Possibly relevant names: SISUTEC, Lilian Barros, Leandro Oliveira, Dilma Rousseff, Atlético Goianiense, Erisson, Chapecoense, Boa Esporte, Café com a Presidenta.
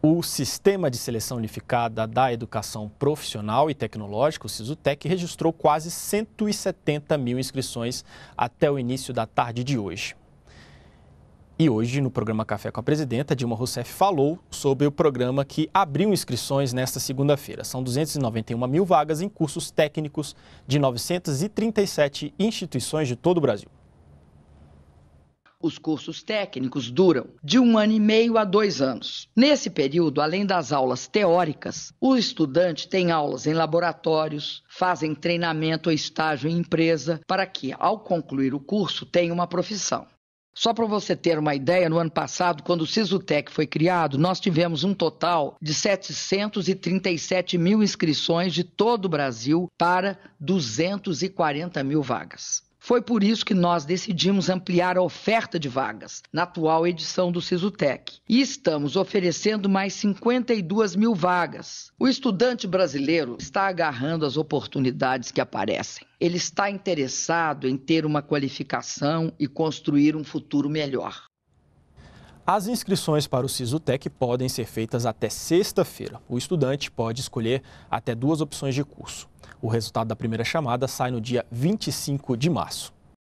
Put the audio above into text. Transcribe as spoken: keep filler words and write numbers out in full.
O Sistema de Seleção Unificada da Educação Profissional e Tecnológica, o SISUTEC, registrou quase cento e setenta mil inscrições até o início da tarde de hoje. E hoje, no programa Café com a Presidenta, Dilma Rousseff falou sobre o programa que abriu inscrições nesta segunda-feira. São duzentas e noventa e uma mil vagas em cursos técnicos de novecentas e trinta e sete instituições de todo o Brasil. Os cursos técnicos duram de um ano e meio a dois anos. Nesse período, além das aulas teóricas, o estudante tem aulas em laboratórios, fazem treinamento ou estágio em empresa, para que, ao concluir o curso, tenha uma profissão. Só para você ter uma ideia, no ano passado, quando o SISUTEC foi criado, nós tivemos um total de setecentas e trinta e sete mil inscrições de todo o Brasil para duzentas e quarenta mil vagas. Foi por isso que nós decidimos ampliar a oferta de vagas na atual edição do SISUTEC. E estamos oferecendo mais cinquenta e duas mil vagas. O estudante brasileiro está agarrando as oportunidades que aparecem. Ele está interessado em ter uma qualificação e construir um futuro melhor. As inscrições para o SISUTEC podem ser feitas até sexta-feira. O estudante pode escolher até duas opções de curso. O resultado da primeira chamada sai no dia vinte e cinco de março.